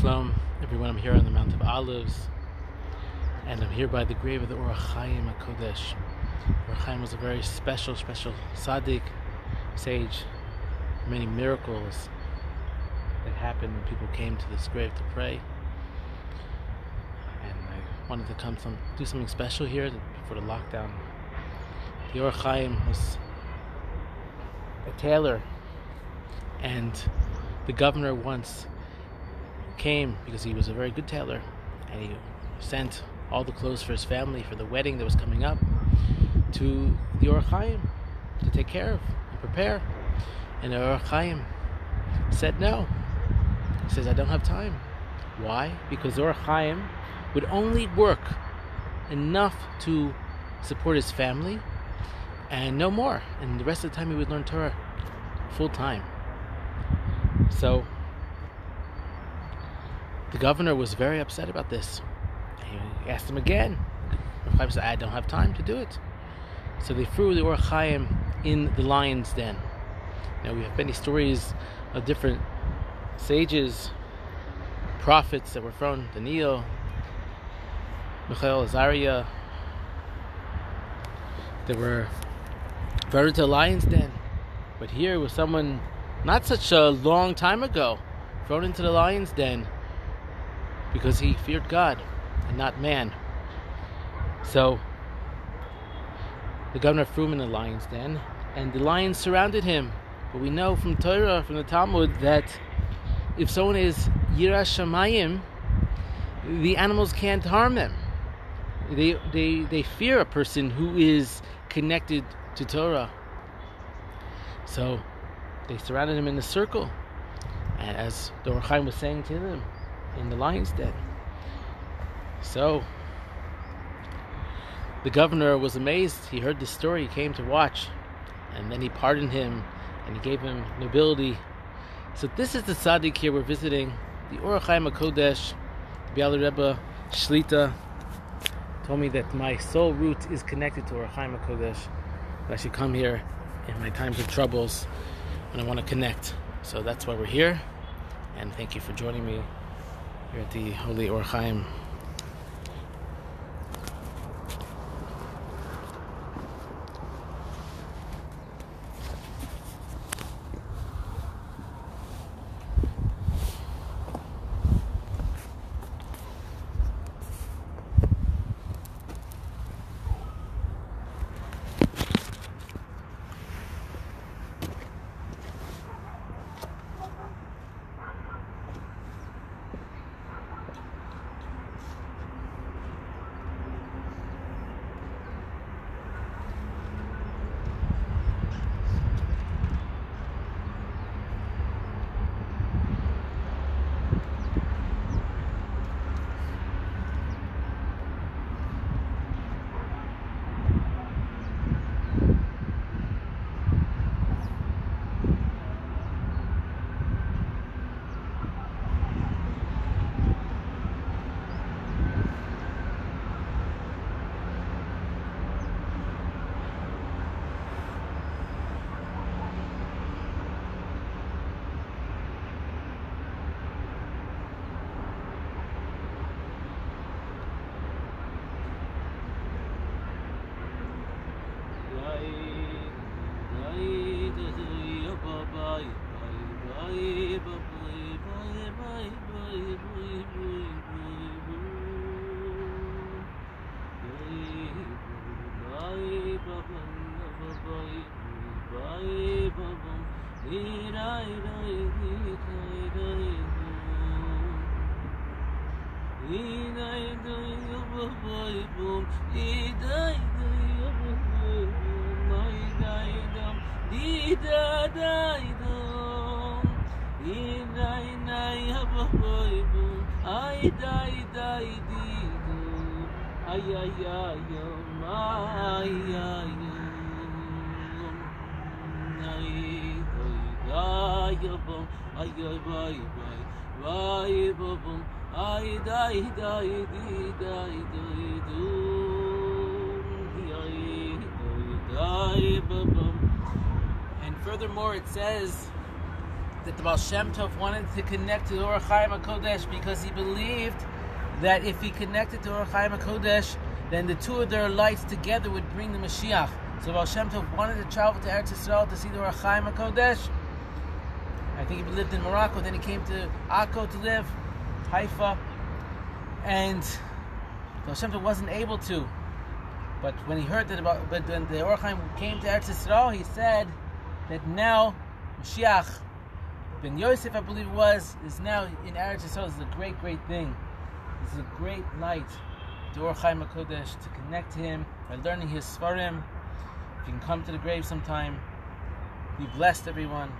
Shalom, everyone. I'm here on the Mount of Olives, and I'm here by the grave of the Ohr HaChaim HaKodesh. Ohr HaChaim was a very special tzaddik, sage. Many miracles that happened when people came to this grave to pray. And I wanted to come do something special here before the lockdown. The Ohr HaChaim was a tailor, and the governor once came because he was a very good tailor, and he sent all the clothes for his family for the wedding that was coming up to the Ohr HaChaim to take care of and prepare. And the Ohr HaChaim said no. He says, I don't have time. Why? Because the Ohr HaChaim would only work enough to support his family and no more, and the rest of the time he would learn Torah full time. So the governor was very upset about this. He asked him again. Ohr HaChaim said, I don't have time to do it. So they threw the Ohr HaChaim in the lion's den. Now, we have many stories of different sages, prophets that were thrown. Daniel, Michael Azaria. They were thrown into the lion's den. But here was someone not such a long time ago thrown into the lion's den because he feared God and not man. So the governor threw him in the lion's den, and the lions surrounded him. But we know from Torah, from the Talmud, that if someone is Yira shamayim, the animals can't harm them. They fear a person who is connected to Torah. So they surrounded him in a circle, and as the Ohr HaChaim was saying to them, in the lion's den. So the governor was amazed. He heard the story, he came to watch, and then he pardoned him and he gave him nobility. So this is the tzaddik here we're visiting, the Ohr HaChaim HaKodesh. The Biala Rebbe Shlita told me that my soul root is connected to Ohr HaChaim HaKodesh, that I should come here in my times of troubles when I want to connect. So that's why we're here, and thank you for joining me here at the Holy Ohr HaChaim. And furthermore, it says that the Baal Shem Tov wanted to connect to the Ohr HaChaim HaKodesh because he believed that if he connected to Ohr HaChaim HaKodesh, then the two of their lights together would bring the Mashiach. So Baal Shem Tov wanted to travel to Eretz Yisrael to see the Ohr HaChaim HaKodesh. I think he lived in Morocco, then he came to Akko to live, Haifa, and Baal Shem Tov wasn't able to. But when he heard that about, but when the Ohr HaChaim came to Eretz Yisrael, he said that now Mashiach, Ben Yosef, I believe it was, is now in Eretz Yisrael. This is a great, great thing. This is a great night, the Ohr HaChaim HaKodesh, to connect to him by learning his Sfarim. If you can come to the grave sometime, be blessed, everyone.